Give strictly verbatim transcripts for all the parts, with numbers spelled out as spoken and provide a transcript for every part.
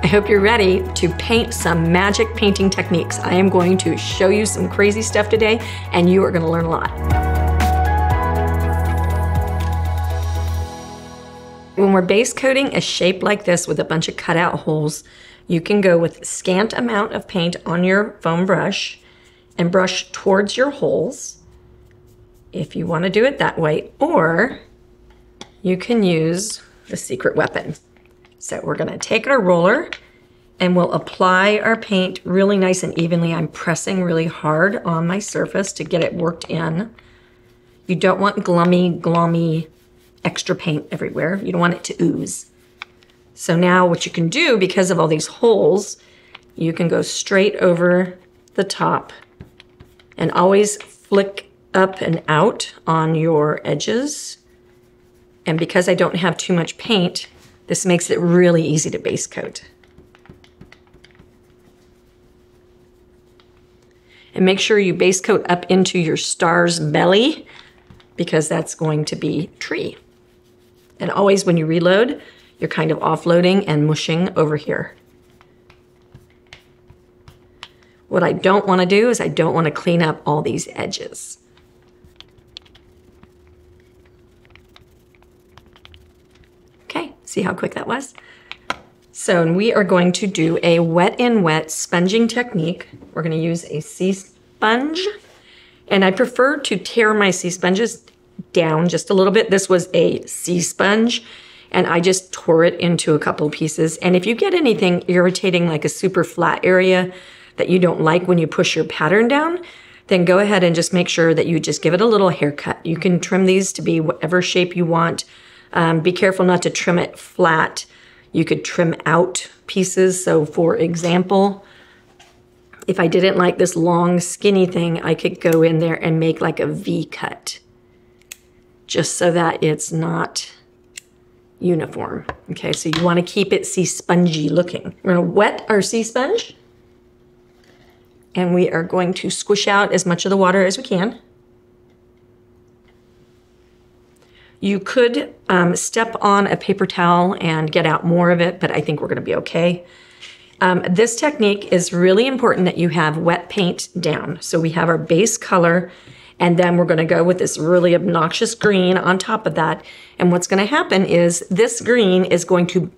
I hope you're ready to paint some magic painting techniques. I am going to show you some crazy stuff today, and you are going to learn a lot. When we're base coating a shape like this with a bunch of cutout holes, you can go with scant amount of paint on your foam brush and brush towards your holes if you want to do it that way, or you can use the secret weapon. So we're going to take our roller and we'll apply our paint really nice and evenly. I'm pressing really hard on my surface to get it worked in. You don't want glummy, glummy extra paint everywhere. You don't want it to ooze. So now what you can do, because of all these holes, you can go straight over the top and always flick up and out on your edges. And because I don't have too much paint, this makes it really easy to base coat. And make sure you base coat up into your star's belly, because that's going to be tree. And always when you reload, you're kind of offloading and mushing over here. What I don't want to do is I don't want to clean up all these edges. Okay, see how quick that was? So, and we are going to do a wet in wet sponging technique. We're going to use a sea sponge. And I prefer to tear my sea sponges down just a little bit. This was a sea sponge, and I just tore it into a couple pieces. And if you get anything irritating, like a super flat area that you don't like when you push your pattern down, then go ahead and just make sure that you just give it a little haircut. You can trim these to be whatever shape you want. Um, be careful not to trim it flat. You could trim out pieces. So for example, if I didn't like this long, skinny thing, I could go in there and make like a V cut, just so that it's not uniform. Okay, so you wanna keep it sea spongy looking. We're gonna wet our sea sponge, and we are going to squish out as much of the water as we can. You could um, step on a paper towel and get out more of it, but I think we're gonna be okay. Um, this technique is really important that you have wet paint down. So we have our base color, and then we're gonna go with this really obnoxious green on top of that. And what's gonna happen is this green is going to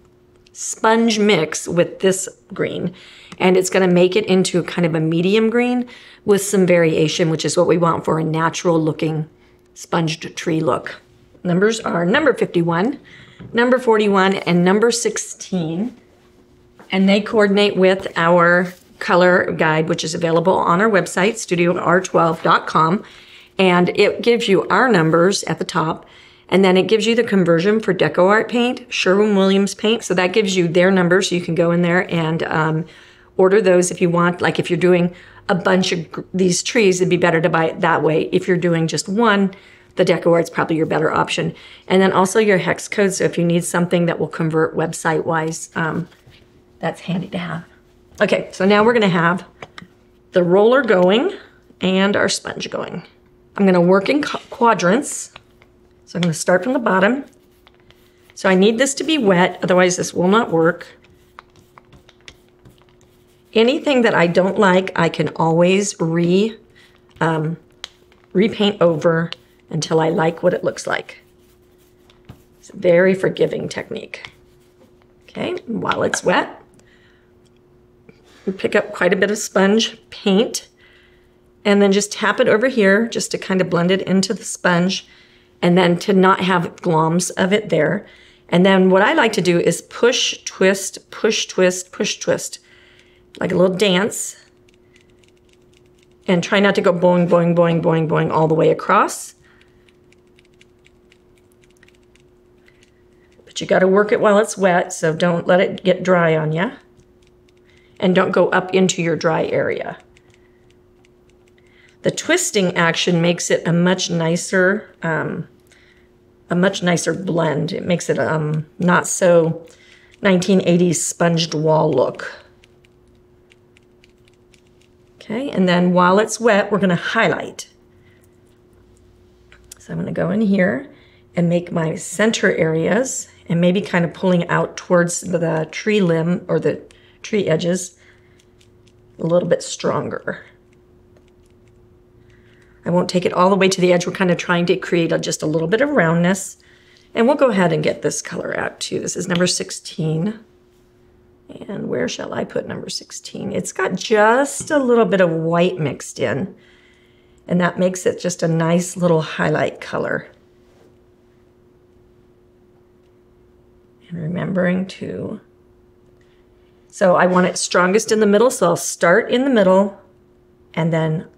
sponge mix with this green, and it's gonna make it into kind of a medium green with some variation, which is what we want for a natural looking sponged tree look. Numbers are number fifty-one, number forty-one, and number sixteen. And they coordinate with our color guide, which is available on our website, studio R twelve dot com. And it gives you our numbers at the top, and then it gives you the conversion for DecoArt paint, Sherwin Williams paint. So that gives you their numbers, so you can go in there and um, order those if you want. Like if you're doing a bunch of these trees, it'd be better to buy it that way. If you're doing just one, the DecoArt's probably your better option. And then also your hex code, so if you need something that will convert website-wise, um, that's handy to have. Okay, so now we're gonna have the roller going and our sponge going. I'm gonna work in quadrants. So I'm gonna start from the bottom. So I need this to be wet, otherwise this will not work. Anything that I don't like, I can always re, um, repaint over until I like what it looks like. It's a very forgiving technique. Okay, while it's wet, pick up quite a bit of sponge paint and then just tap it over here just to kind of blend it into the sponge, and then to not have gloms of it there. And then what I like to do is push, twist, push, twist, push, twist, like a little dance, and try not to go boing, boing, boing, boing, boing all the way across. But you got to work it while it's wet, so don't let it get dry on you. And don't go up into your dry area. The twisting action makes it a much nicer, um, a much nicer blend. It makes it um, not so nineteen eighties sponged wall look. Okay, and then while it's wet, we're gonna highlight. So I'm gonna go in here and make my center areas and maybe kind of pulling out towards the tree limb or the tree edges a little bit stronger. I won't take it all the way to the edge. We're kind of trying to create a, just a little bit of roundness. And we'll go ahead and get this color out too. This is number sixteen. And where shall I put number sixteen? It's got just a little bit of white mixed in. And that makes it just a nice little highlight color. And remembering to... So I want it strongest in the middle, so I'll start in the middle and then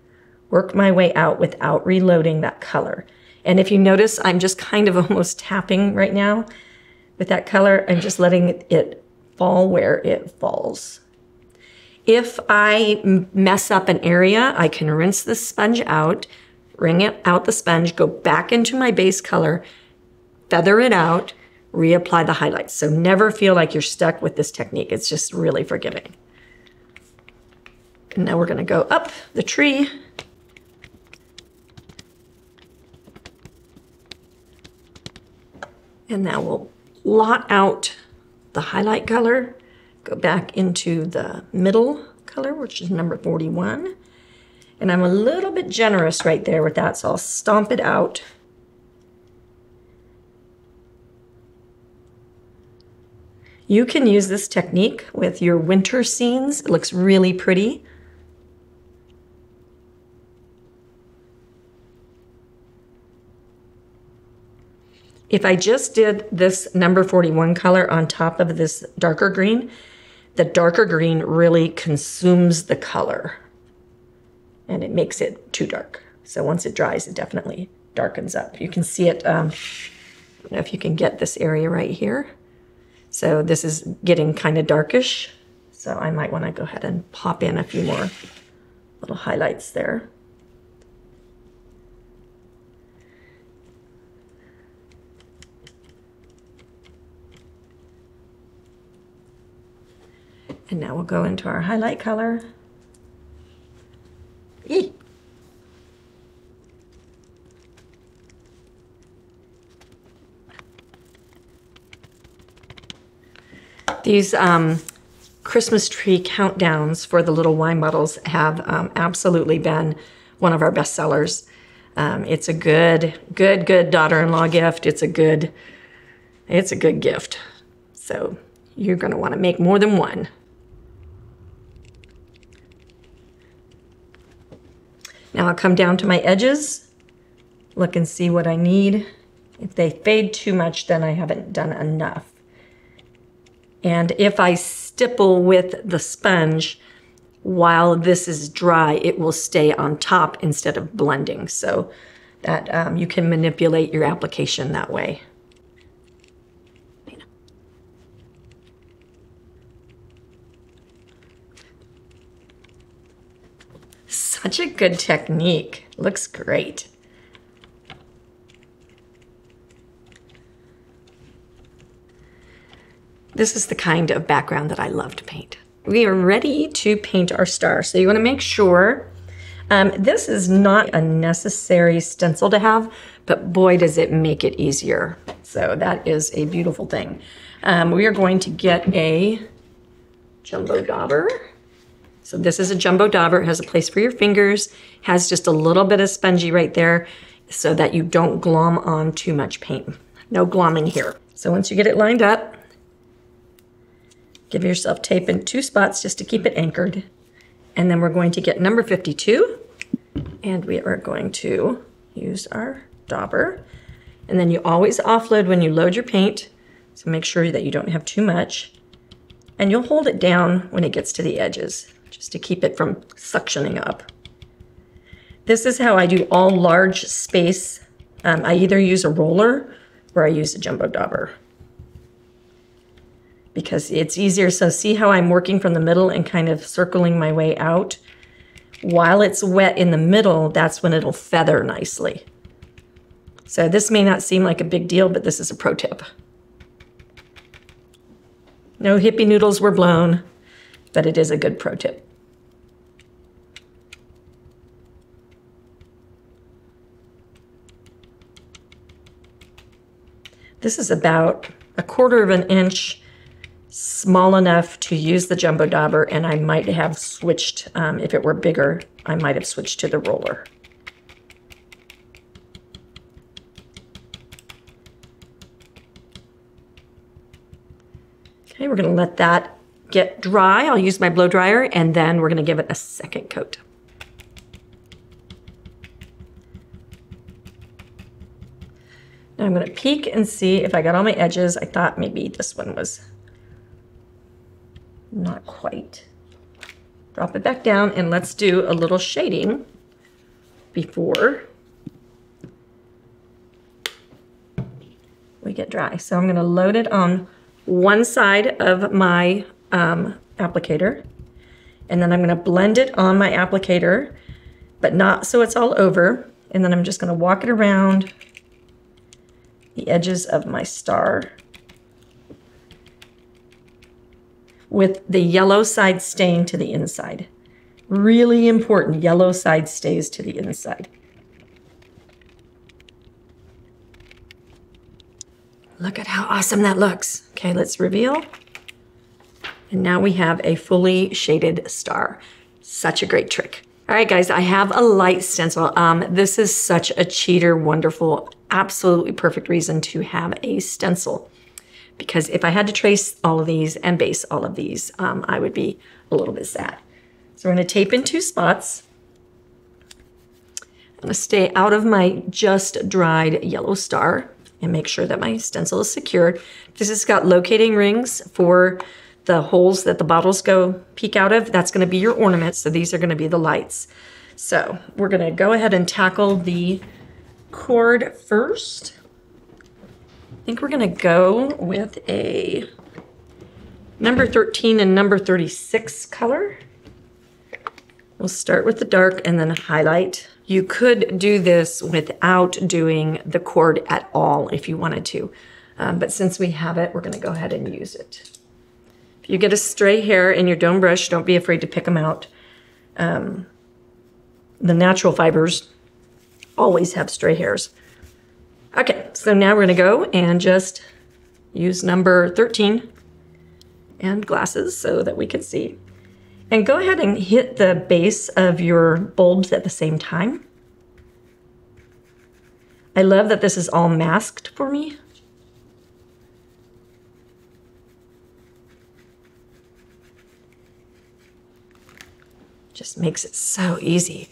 work my way out without reloading that color. And if you notice, I'm just kind of almost tapping right now with that color. I'm just letting it fall where it falls. If I mess up an area, I can rinse the sponge out, wring it out the sponge, go back into my base color, feather it out, reapply the highlights. So never feel like you're stuck with this technique. It's just really forgiving. And now we're gonna go up the tree. And now we'll blot out the highlight color, go back into the middle color, which is number forty-one. And I'm a little bit generous right there with that, so I'll stomp it out. You can use this technique with your winter scenes. It looks really pretty. If I just did this number forty-one color on top of this darker green, the darker green really consumes the color and it makes it too dark. So once it dries, it definitely darkens up. You can see it, um, I don't know if you can get this area right here. So this is getting kind of darkish. So I might want to go ahead and pop in a few more little highlights there. And now we'll go into our highlight color. Eek. These um, Christmas tree countdowns for the little wine bottles have um, absolutely been one of our best sellers. Um, it's a good, good, good daughter-in-law gift. It's a good, it's a good gift. So you're gonna wanna make more than one. Now I'll come down to my edges, look and see what I need. If they fade too much, then I haven't done enough. And if I stipple with the sponge, while this is dry, it will stay on top instead of blending. So that um, you can manipulate your application that way. Such a good technique. Looks great. This is the kind of background that I love to paint. We are ready to paint our star. So you want to make sure, um, this is not a necessary stencil to have, but boy, does it make it easier. So that is a beautiful thing. Um, we are going to get a jumbo dauber. So this is a jumbo dauber. It has a place for your fingers, has just a little bit of spongy right there so that you don't glom on too much paint. No glomming here. So once you get it lined up, give yourself tape in two spots just to keep it anchored. And then we're going to get number fifty-two and we are going to use our dauber. And then you always offload when you load your paint. So make sure that you don't have too much. And you'll hold it down when it gets to the edges, just to keep it from suctioning up. This is how I do all large space. Um, I either use a roller or I use a jumbo dauber because it's easier. So see how I'm working from the middle and kind of circling my way out? While it's wet in the middle, that's when it'll feather nicely. So this may not seem like a big deal, but this is a pro tip. No hippie noodles were blown, but it is a good pro tip. This is about a quarter of an inch small enough to use the jumbo dauber, and I might have switched, um, if it were bigger, I might have switched to the roller. Okay, we're gonna let that get dry. I'll use my blow dryer, and then we're gonna give it a second coat. Now I'm gonna peek and see if I got all my edges. I thought maybe this one was not quite. Drop it back down, and let's do a little shading before we get dry. So I'm gonna load it on one side of my um, applicator, and then I'm gonna blend it on my applicator, but not so it's all over. And then I'm just gonna walk it around the edges of my star with the yellow side staying to the inside. Really important, yellow side stays to the inside. Look at how awesome that looks. Okay, let's reveal. And now we have a fully shaded star. Such a great trick. All right, guys, I have a light stencil. Um, this is such a cheater, wonderful, absolutely perfect reason to have a stencil. Because if I had to trace all of these and base all of these, um, I would be a little bit sad. So we're going to tape in two spots. I'm going to stay out of my just dried yellow star and make sure that my stencil is secured. This has got locating rings for the holes that the bottles go peek out of. That's going to be your ornament. So these are going to be the lights. So we're going to go ahead and tackle the cord first. I think we're gonna go with a number thirteen and number thirty-six color. We'll start with the dark and then highlight. You could do this without doing the cord at all if you wanted to, um, but since we have it, we're gonna go ahead and use it. If you get a stray hair in your dome brush, don't be afraid to pick them out. Um, the natural fibers always have stray hairs. Okay, so now we're gonna go and just use number thirteen and glasses so that we can see. And go ahead and hit the base of your bulbs at the same time. I love that this is all masked for me. Just makes it so easy.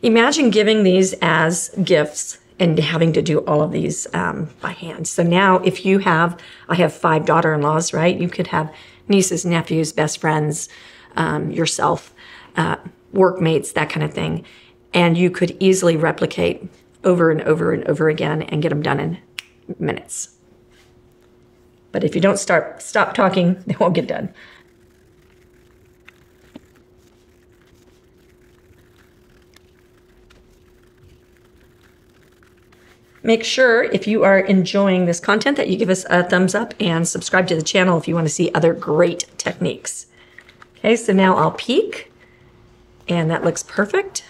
Imagine giving these as gifts and having to do all of these um, by hand. So now if you have, I have five daughter-in-laws, right? You could have nieces, nephews, best friends, um, yourself, uh, workmates, that kind of thing. And you could easily replicate over and over and over again and get them done in minutes. But if you don't start, stop talking, they won't get done. Make sure if you are enjoying this content that you give us a thumbs up and subscribe to the channel if you want to see other great techniques. Okay, so now I'll peek, and that looks perfect.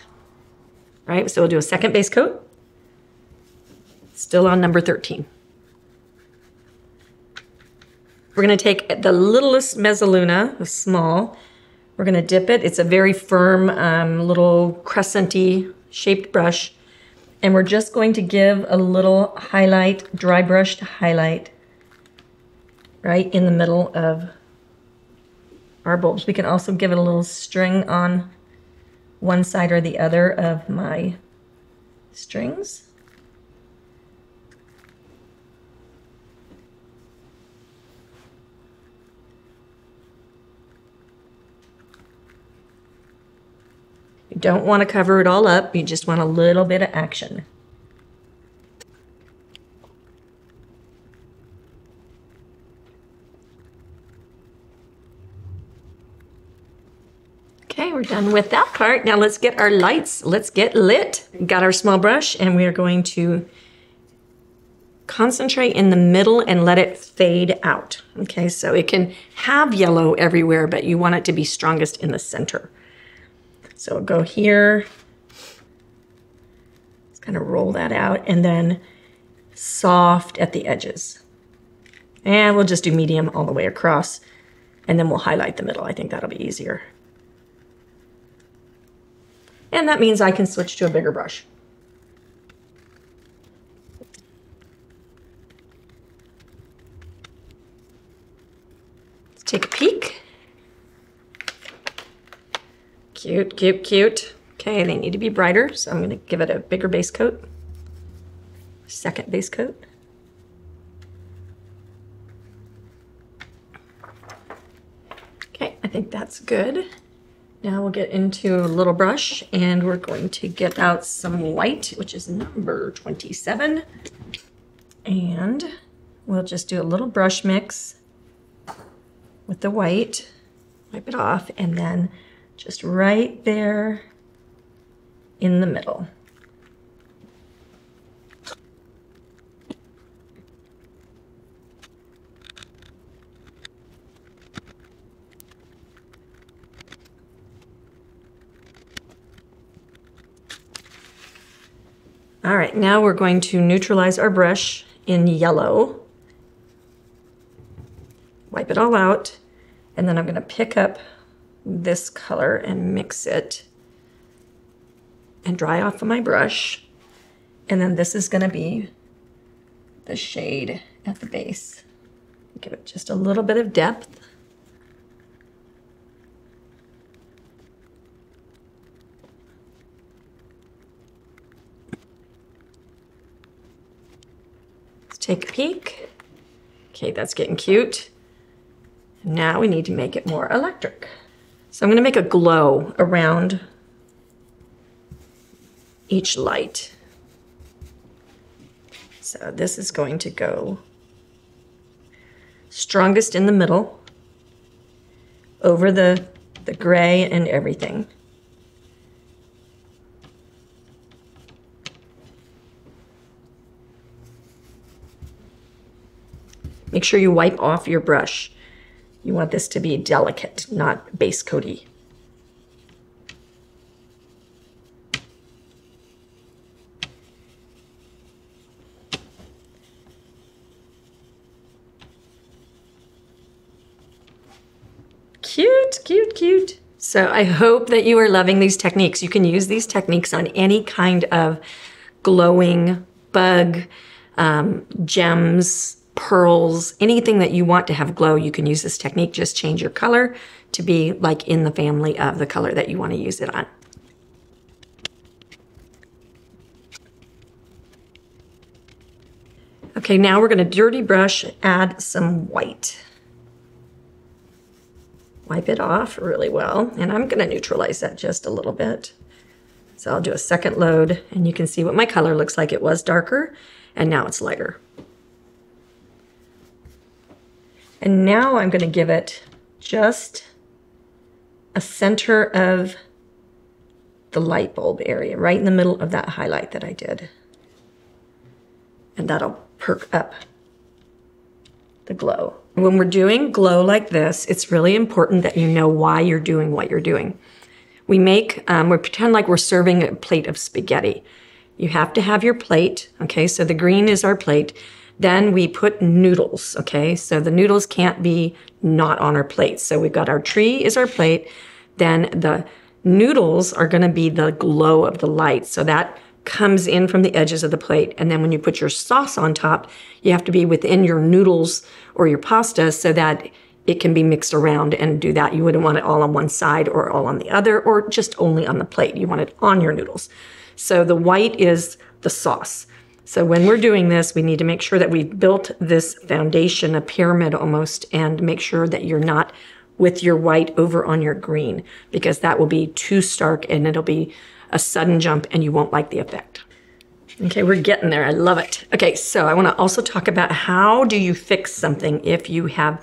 All right, so we'll do a second base coat. Still on number thirteen. We're going to take the littlest mezzaluna, small. We're going to dip it. It's a very firm um, little crescent-y shaped brush. And we're just going to give a little highlight, dry brush to highlight right in the middle of our bulbs. We can also give it a little string on one side or the other of my strings. Don't want to cover it all up, you just want a little bit of action. Okay, we're done with that part. Now let's get our lights, let's get lit. Got our small brush, and we are going to concentrate in the middle and let it fade out. Okay, so it can have yellow everywhere, but you want it to be strongest in the center. So we'll go here, just kind of roll that out, and then soft at the edges. And we'll just do medium all the way across, and then we'll highlight the middle. I think that'll be easier. And that means I can switch to a bigger brush. Let's take a peek. Cute, cute, cute. Okay, they need to be brighter, so I'm going to give it a bigger base coat. Second base coat. Okay, I think that's good. Now we'll get into a little brush, and we're going to get out some white, which is number twenty-seven. And we'll just do a little brush mix with the white, wipe it off, and then just right there in the middle. All right, now we're going to neutralize our brush in yellow. Wipe it all out, and then I'm going to pick up this color and mix it and dry off of my brush. And then this is going to be the shade at the base. Give it just a little bit of depth. Take a peek. Okay, that's getting cute. Now we need to make it more electric. So I'm gonna make a glow around each light. So this is going to go strongest in the middle, over the, the gray and everything. Make sure you wipe off your brush. You want this to be delicate, not base coaty. Cute, cute, cute. So I hope that you are loving these techniques. You can use these techniques on any kind of glowing bug, um, gems, pearls, anything that you want to have glow, you can use this technique. Just change your color to be like in the family of the color that you want to use it on. Okay, now we're going to dirty brush, add some white. Wipe it off really well, and I'm going to neutralize that just a little bit. So I'll do a second load, and you can see what my color looks like. It was darker, and now it's lighter. And now I'm going to give it just a center of the light bulb area, right in the middle of that highlight that I did. And that'll perk up the glow. When we're doing glow like this, it's really important that you know why you're doing what you're doing. We make, um, we pretend like we're serving a plate of spaghetti. You have to have your plate, okay? So the green is our plate. Then we put noodles, okay? So the noodles can't be not on our plate. So we've got our tree is our plate. Then the noodles are gonna be the glow of the light. So that comes in from the edges of the plate. And then when you put your sauce on top, you have to be within your noodles or your pasta so that it can be mixed around and do that. You wouldn't want it all on one side or all on the other or just only on the plate. You want it on your noodles. So the white is the sauce. So when we're doing this, we need to make sure that we've built this foundation, a pyramid almost, and make sure that you're not with your white over on your green, because that will be too stark and it'll be a sudden jump and you won't like the effect. Okay, we're getting there, I love it. Okay, so I wanna also talk about how do you fix something if you have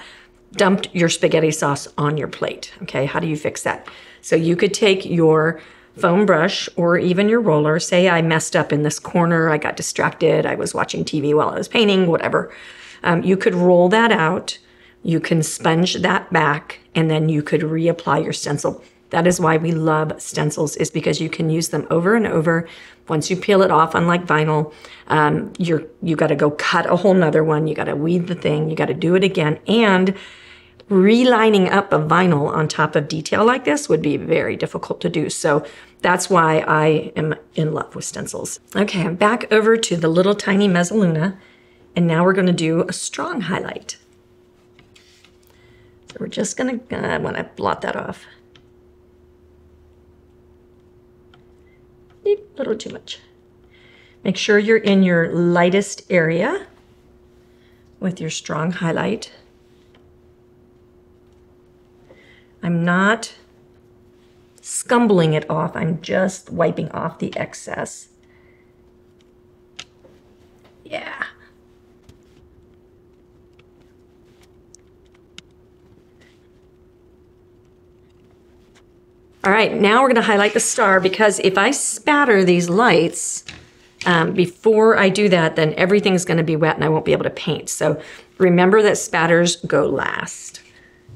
dumped your spaghetti sauce on your plate, okay? How do you fix that? So you could take your foam brush or even your roller. Say I messed up in this corner, I got distracted, I was watching T V while I was painting, whatever. Um, you could roll that out, you can sponge that back, and then you could reapply your stencil. That is why we love stencils, is because you can use them over and over. Once you peel it off, unlike vinyl, um, you're, you got to go cut a whole nother one. You got to weed the thing. You got to do it again. And relining up a vinyl on top of detail like this would be very difficult to do. So that's why I am in love with stencils. Okay, I'm back over to the little tiny Mezzaluna, and now we're going to do a strong highlight. So we're just going to, I want to blot that off. A little too much. Make sure you're in your lightest area with your strong highlight. I'm not scumbling it off. I'm just wiping off the excess. Yeah. All right, now we're gonna highlight the star, because if I spatter these lights um, before I do that, then everything's gonna be wet and I won't be able to paint. So remember that spatters go last.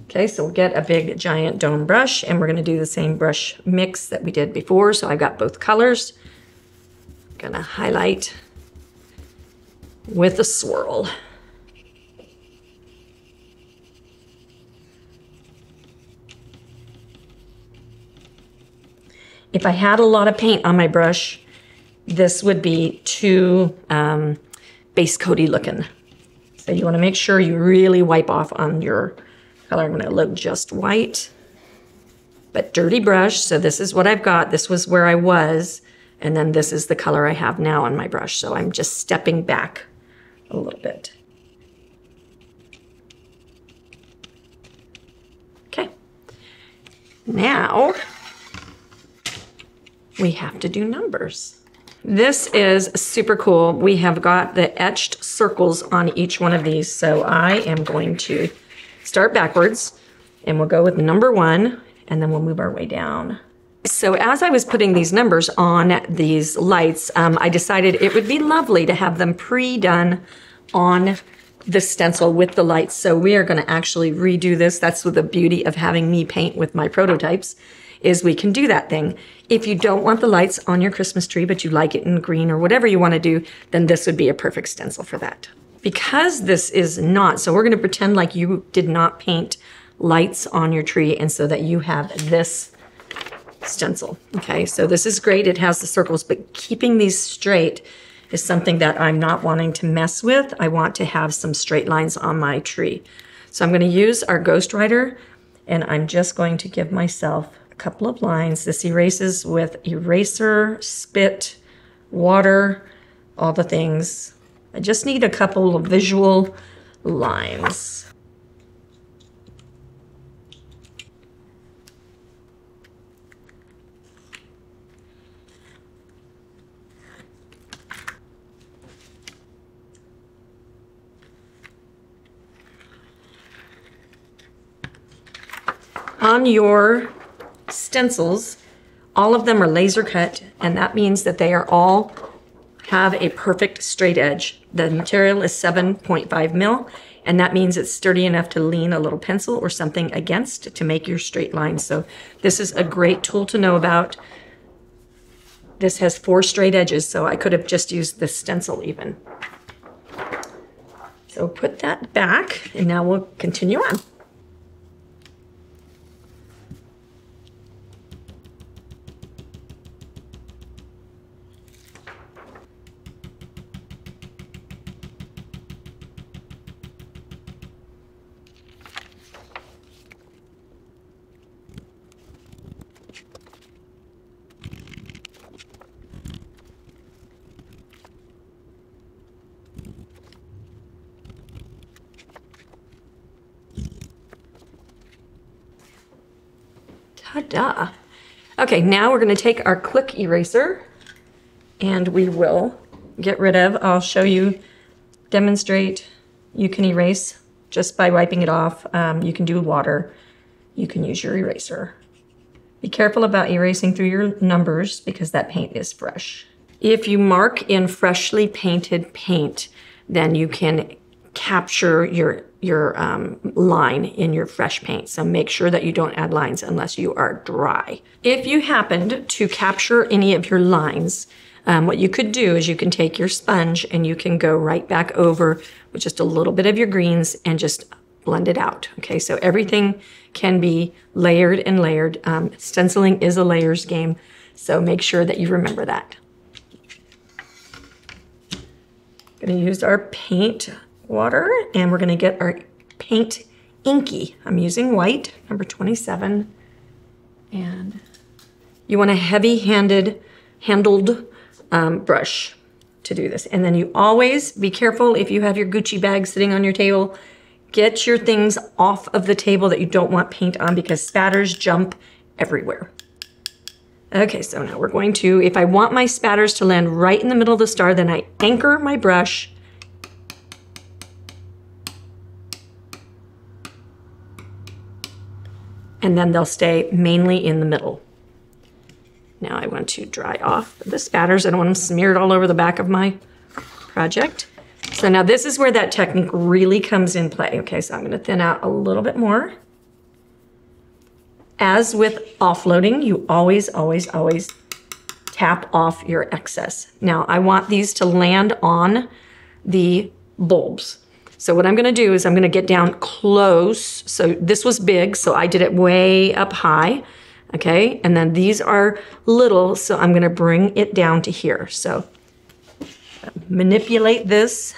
Okay, so we'll get a big giant dome brush, and we're gonna do the same brush mix that we did before. So I've got both colors. I'm gonna highlight with a swirl. If I had a lot of paint on my brush, this would be too um, base coat-y looking. So you want to make sure you really wipe off on your color. I'm going to load just white, but dirty brush. So this is what I've got. This was where I was, and then this is the color I have now on my brush. So I'm just stepping back a little bit. Okay. Now we have to do numbers. This is super cool. We have got the etched circles on each one of these. So I am going to start backwards, and we'll go with number one, and then we'll move our way down. So as I was putting these numbers on these lights, um, I decided it would be lovely to have them pre-done on the stencil with the lights. So we are gonna actually redo this. That's the beauty of having me paint with my prototypes, is we can do that thing. If you don't want the lights on your Christmas tree, but you like it in green or whatever you want to do, then this would be a perfect stencil for that. Because this is not, so we're going to pretend like you did not paint lights on your tree, and so that you have this stencil. Okay, so this is great. It has the circles, but keeping these straight is something that I'm not wanting to mess with. I want to have some straight lines on my tree. So I'm going to use our Ghostwriter, and I'm just going to give myself couple of lines. This erases with eraser, spit, water, all the things. I just need a couple of visual lines. On your stencils, all of them are laser cut, and that means that they are all have a perfect straight edge. The material is seven point five mil, and that means it's sturdy enough to lean a little pencil or something against to make your straight lines. So this is a great tool to know about. This has four straight edges, so I could have just used this stencil even. So put that back, and now we'll continue on. Ta-da. Okay, now we're going to take our quick eraser, and we will get rid of, I'll show you, demonstrate, you can erase just by wiping it off. Um, you can do water. You can use your eraser. Be careful about erasing through your numbers, because that paint is fresh. If you mark in freshly painted paint, then you can capture your your um, line in your fresh paint. So make sure that you don't add lines unless you are dry. If you happened to capture any of your lines, um, what you could do is you can take your sponge and you can go right back over with just a little bit of your greens and just blend it out. Okay, so everything can be layered and layered. Um, stenciling is a layers game, so make sure that you remember that. I'm gonna use our paint water and we're gonna get our paint inky. I'm using white, number twenty-seven. And you want a heavy-handed, handled um, brush to do this. And then you always be careful if you have your Gucci bag sitting on your table, get your things off of the table that you don't want paint on because spatters jump everywhere. Okay, so now we're going to, if I want my spatters to land right in the middle of the star, then I anchor my brush. And then they'll stay mainly in the middle. Now I want to dry off the spatters. I don't want them smeared all over the back of my project. So now this is where that technique really comes in play. Okay, so I'm gonna thin out a little bit more. As with offloading, you always, always, always tap off your excess. Now, I want these to land on the bulbs. So what I'm gonna do is I'm gonna get down close. So this was big, so I did it way up high, okay? And then these are little, so I'm gonna bring it down to here. So manipulate this.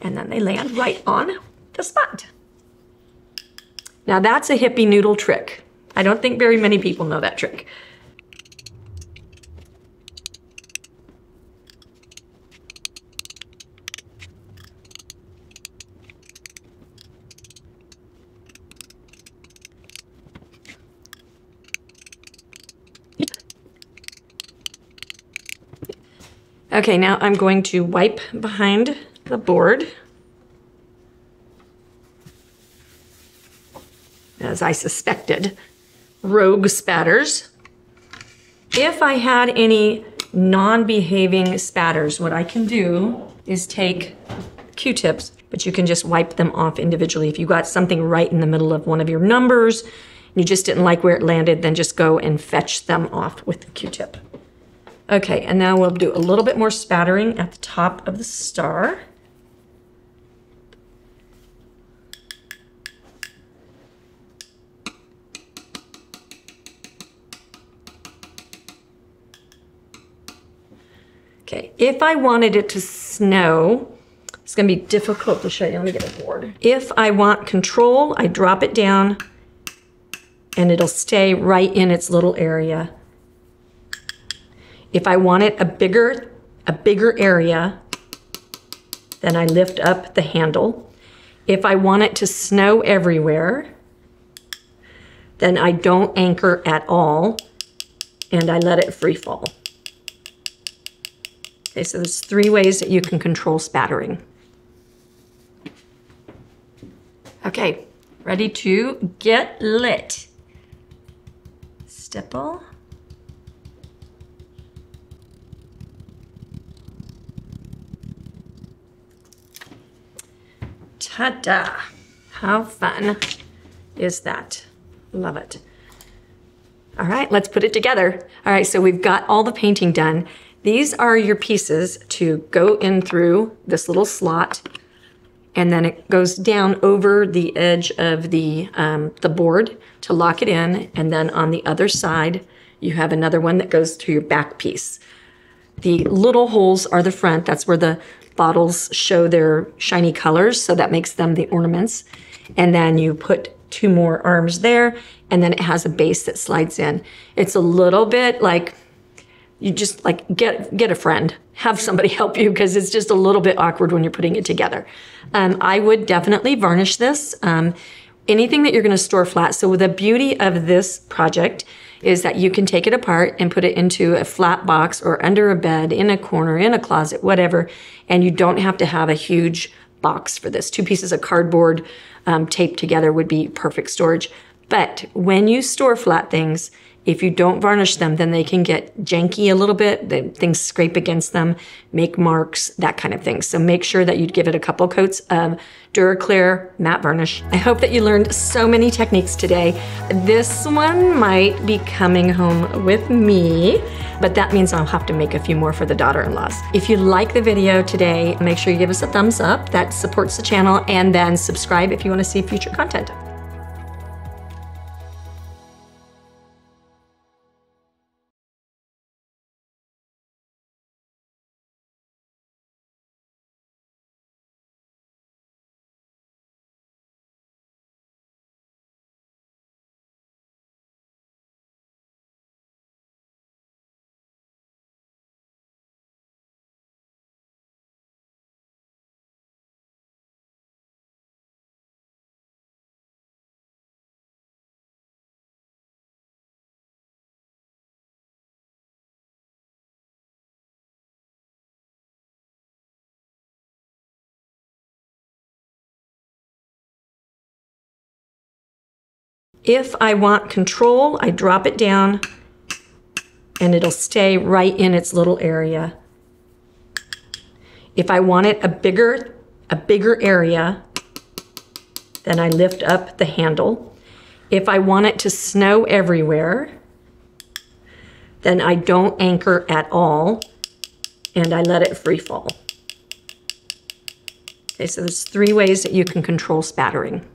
And then they land right on the spot. Now that's a hippie noodle trick. I don't think very many people know that trick. Okay, now I'm going to wipe behind the board as I suspected, rogue spatters. If I had any non-behaving spatters, what I can do is take Q-tips, but you can just wipe them off individually. If you got something right in the middle of one of your numbers and you just didn't like where it landed, then just go and fetch them off with the Q-tip. Okay, and now we'll do a little bit more spattering at the top of the star. Okay, if I wanted it to snow, it's gonna be difficult to show you. Let me get a board. If I want control, I drop it down and it'll stay right in its little area. If I want it a bigger, a bigger area, then I lift up the handle. If I want it to snow everywhere, then I don't anchor at all and I let it free fall. Okay, so there's three ways that you can control spattering. Okay, ready to get lit. Stipple. Ta-da! How fun is that? Love it. All right, let's put it together. All right, so we've got all the painting done. These are your pieces to go in through this little slot, and then it goes down over the edge of the, um, the board to lock it in, and then on the other side, you have another one that goes to your back piece. The little holes are the front. That's where the bottles show their shiny colors, so that makes them the ornaments. And then you put two more arms there, and then it has a base that slides in. It's a little bit like, you just like get get a friend, have somebody help you, because it's just a little bit awkward when you're putting it together. Um, I would definitely varnish this. Um, anything that you're gonna store flat. So the beauty of this project is that you can take it apart and put it into a flat box or under a bed, in a corner, in a closet, whatever, and you don't have to have a huge box for this. Two pieces of cardboard um, taped together would be perfect storage. But when you store flat things, if you don't varnish them, then they can get janky a little bit. They, things scrape against them, make marks, that kind of thing. So make sure that you give it a couple coats of Dura-Clear matte varnish. I hope that you learned so many techniques today. This one might be coming home with me, but that means I'll have to make a few more for the daughter-in-laws. If you like the video today, make sure you give us a thumbs up. That supports the channel, and then subscribe if you want to see future content. If I want control, I drop it down and it'll stay right in its little area. If I want it a bigger, a bigger area, then I lift up the handle. If I want it to snow everywhere, then I don't anchor at all and I let it free fall. Okay, so there's three ways that you can control spattering.